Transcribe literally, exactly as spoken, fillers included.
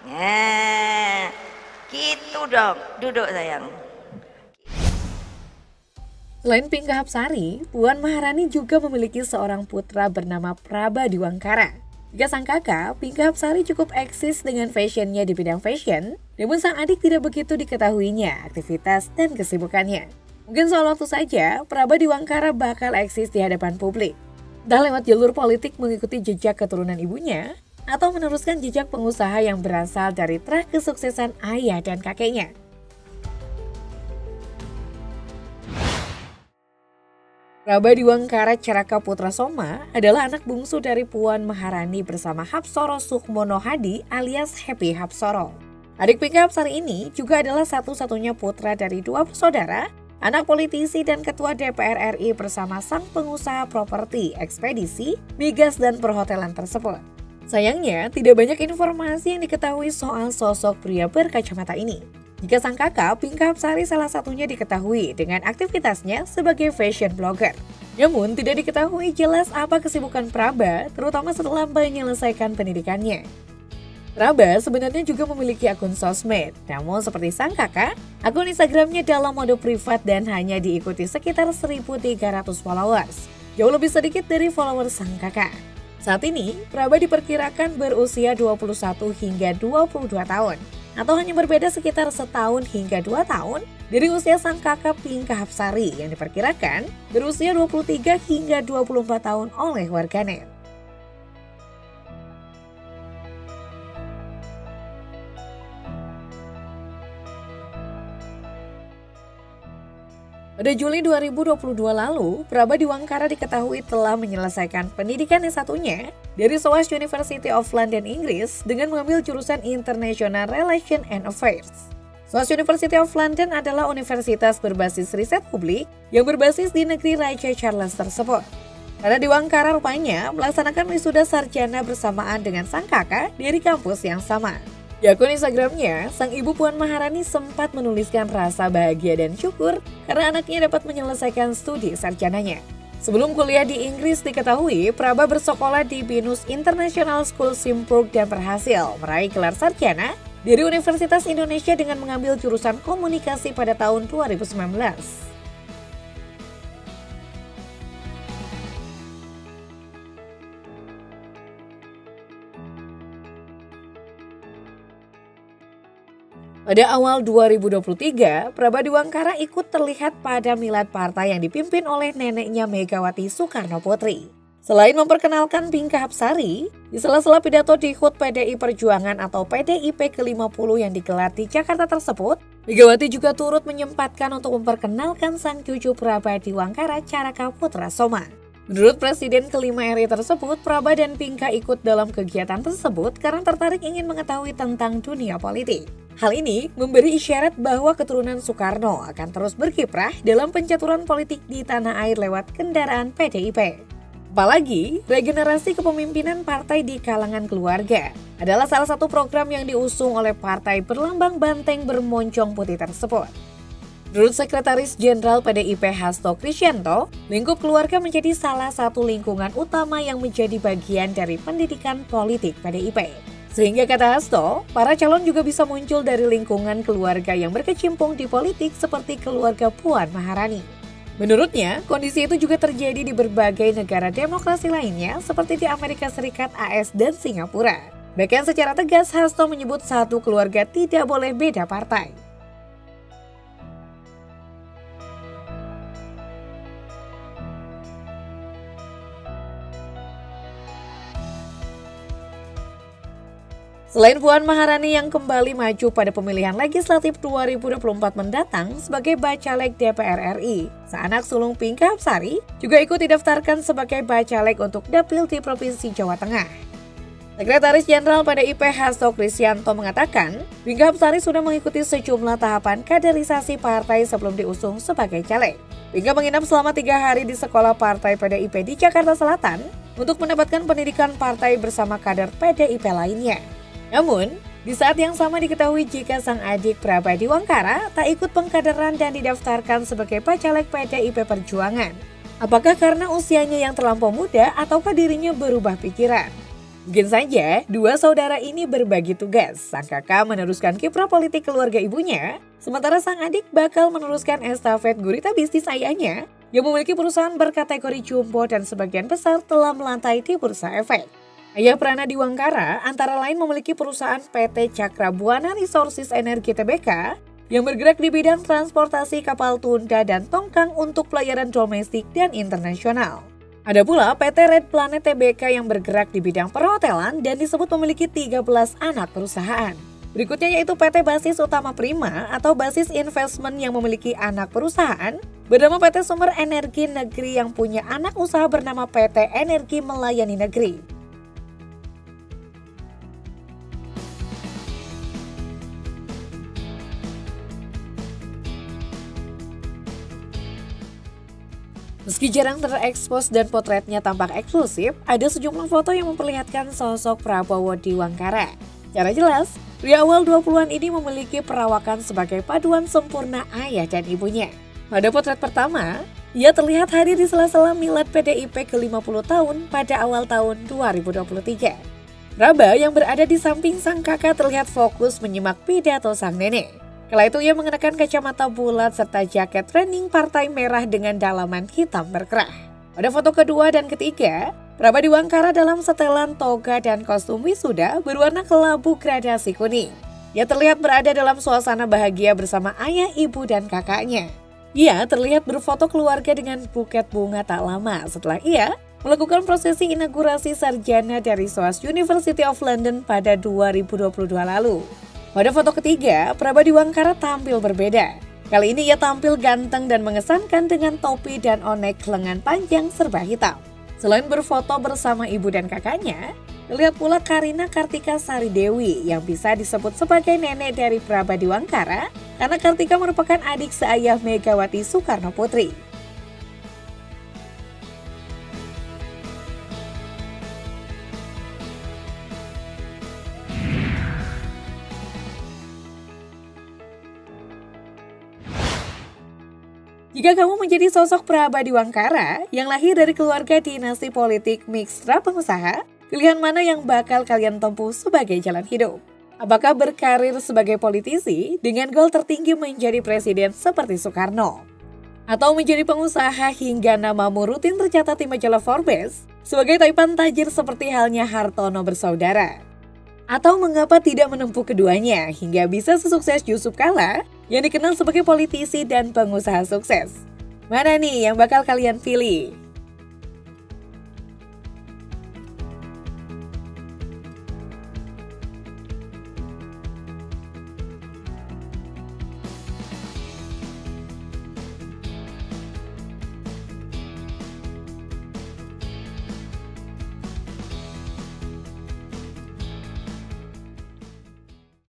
Nah, gitu dong, duduk sayang. Selain Pinka Hapsari, Puan Maharani juga memiliki seorang putra bernama Praba Diwangkara. Jika sang kakak, Pinka Hapsari cukup eksis dengan fashionnya di bidang fashion, namun sang adik tidak begitu diketahuinya aktivitas dan kesibukannya. Mungkin soal waktu saja, Praba Diwangkara bakal eksis di hadapan publik. Entah lewat jalur politik mengikuti jejak keturunan ibunya, atau meneruskan jejak pengusaha yang berasal dari trah kesuksesan ayah dan kakeknya. Praba Diwangkara Caraka Putra Soma adalah anak bungsu dari Puan Maharani bersama Hapsoro Sukmono Hadi alias Happy Hapsoro. Adik Pinka Hapsari ini juga adalah satu-satunya putra dari dua bersaudara, anak politisi dan ketua D P R R I bersama sang pengusaha properti, ekspedisi, migas dan perhotelan tersebut. Sayangnya, tidak banyak informasi yang diketahui soal sosok pria berkacamata ini. Jika sang kakak, Pinka Hapsari salah satunya diketahui dengan aktivitasnya sebagai fashion blogger. Namun, tidak diketahui jelas apa kesibukan Praba, terutama setelah menyelesaikan pendidikannya. Praba sebenarnya juga memiliki akun sosmed, namun seperti sang kakak, akun Instagramnya dalam mode privat dan hanya diikuti sekitar seribu tiga ratus followers. Jauh lebih sedikit dari followers sang kakak. Saat ini, Praba diperkirakan berusia dua puluh satu hingga dua puluh dua tahun, atau hanya berbeda sekitar setahun hingga dua tahun dari usia sang kakak Pinka Hapsari yang diperkirakan berusia dua puluh tiga hingga dua puluh empat tahun oleh warganet. Pada Juli dua ribu dua puluh dua lalu, Praba Diwangkara diketahui telah menyelesaikan pendidikan S satunya dari Soas University of London, Inggris dengan mengambil jurusan International Relations and Affairs. Soas University of London adalah universitas berbasis riset publik yang berbasis di negeri Raja Charles tersebut. Praba Diwangkara rupanya melaksanakan wisuda sarjana bersamaan dengan sang kakak dari kampus yang sama. Di akun Instagramnya, sang ibu Puan Maharani sempat menuliskan rasa bahagia dan syukur karena anaknya dapat menyelesaikan studi sarjananya. Sebelum kuliah di Inggris diketahui, Praba bersekolah di Binus International School Simprong dan berhasil meraih gelar sarjana dari Universitas Indonesia dengan mengambil jurusan komunikasi pada tahun dua ribu sembilan belas. Pada awal dua ribu dua puluh tiga, Praba Diwangkara ikut terlihat pada milad partai yang dipimpin oleh neneknya Megawati Soekarno Putri. Selain memperkenalkan Pinka Hapsari, di sela-sela pidato di H U T P D I Perjuangan atau P D I P ke lima puluh yang digelar di Jakarta tersebut, Megawati juga turut menyempatkan untuk memperkenalkan sang cucu Praba Diwangkara Caraka Putra Soma. Menurut Presiden kelima R I tersebut, Praba dan Pinka ikut dalam kegiatan tersebut karena tertarik ingin mengetahui tentang dunia politik. Hal ini memberi isyarat bahwa keturunan Soekarno akan terus berkiprah dalam pencaturan politik di tanah air lewat kendaraan P D I P. Apalagi, regenerasi kepemimpinan partai di kalangan keluarga adalah salah satu program yang diusung oleh partai berlambang banteng bermoncong putih tersebut. Menurut Sekretaris Jenderal P D I P Hasto Kristiyanto, lingkup keluarga menjadi salah satu lingkungan utama yang menjadi bagian dari pendidikan politik P D I P. Sehingga kata Hasto, para calon juga bisa muncul dari lingkungan keluarga yang berkecimpung di politik seperti keluarga Puan Maharani. Menurutnya, kondisi itu juga terjadi di berbagai negara demokrasi lainnya seperti di Amerika Serikat, A S, dan Singapura. Bahkan secara tegas, Hasto menyebut satu keluarga tidak boleh beda partai. Selain Puan Maharani yang kembali maju pada pemilihan legislatif dua ribu dua puluh empat mendatang sebagai Bacaleg D P R R I, seanak sulung Pinka Hapsari juga ikut didaftarkan sebagai Bacaleg untuk Dapil di Provinsi Jawa Tengah. Sekretaris Jenderal P D I P Hasto Kristiyanto mengatakan, Pinka Hapsari sudah mengikuti sejumlah tahapan kaderisasi partai sebelum diusung sebagai caleg. Pinka menginap selama tiga hari di sekolah partai P D I P di Jakarta Selatan untuk mendapatkan pendidikan partai bersama kader P D I P lainnya. Namun, di saat yang sama diketahui jika sang adik Praba Diwangkara tak ikut pengkaderan dan didaftarkan sebagai Bacaleg P D I P Perjuangan. Apakah karena usianya yang terlampau muda ataukah dirinya berubah pikiran? Di Mungkin saja dua saudara ini berbagi tugas. Sang kakak meneruskan kiprah politik keluarga ibunya, sementara sang adik bakal meneruskan estafet gurita bisnis ayahnya yang memiliki perusahaan berkategori jumbo dan sebagian besar telah melantai di bursa efek. Ayah Prana Diwangkara antara lain memiliki perusahaan P T Cakrabuana Resources Energi T B K yang bergerak di bidang transportasi kapal tunda dan tongkang untuk pelayaran domestik dan internasional. Ada pula P T Red Planet T B K yang bergerak di bidang perhotelan dan disebut memiliki tiga belas anak perusahaan. Berikutnya yaitu P T Basis Utama Prima atau Basis Investment yang memiliki anak perusahaan bernama P T Sumber Energi Negeri yang punya anak usaha bernama P T Energi Melayani Negeri. Meski jarang terekspos dan potretnya tampak eksklusif, ada sejumlah foto yang memperlihatkan sosok Prabowo Diwangkara. Secara jelas, pria awal dua puluhan ini memiliki perawakan sebagai paduan sempurna ayah dan ibunya. Pada potret pertama, ia terlihat hadir di sela-sela milad P D I P ke lima puluh tahun pada awal tahun dua ribu dua puluh tiga. Praba yang berada di samping sang kakak terlihat fokus menyimak pidato sang nenek. Kala itu ia mengenakan kacamata bulat serta jaket training partai merah dengan dalaman hitam berkerah. Pada foto kedua dan ketiga, Praba Diwangkara dalam setelan toga dan kostum wisuda berwarna kelabu gradasi kuning. Ia terlihat berada dalam suasana bahagia bersama ayah, ibu, dan kakaknya. Ia terlihat berfoto keluarga dengan buket bunga tak lama setelah ia melakukan prosesi inaugurasi sarjana dari Soas University of London pada dua ribu dua puluh dua lalu. Pada foto ketiga, Praba Diwangkara tampil berbeda. Kali ini ia tampil ganteng dan mengesankan dengan topi dan onek lengan panjang serba hitam. Selain berfoto bersama ibu dan kakaknya, terlihat pula Karina Kartika Sari Dewi yang bisa disebut sebagai nenek dari Praba Diwangkara karena Kartika merupakan adik seayah Megawati Soekarno Putri. Jika kamu menjadi sosok Praba Diwangkara yang lahir dari keluarga dinasti politik mixtra pengusaha, pilihan mana yang bakal kalian tempuh sebagai jalan hidup? Apakah berkarir sebagai politisi dengan goal tertinggi menjadi presiden seperti Soekarno? Atau menjadi pengusaha hingga namamu rutin tercatat di majalah Forbes sebagai taipan tajir seperti halnya Hartono bersaudara? Atau mengapa tidak menempuh keduanya hingga bisa sesukses Yusuf Kala yang dikenal sebagai politisi dan pengusaha sukses? Mana nih yang bakal kalian pilih?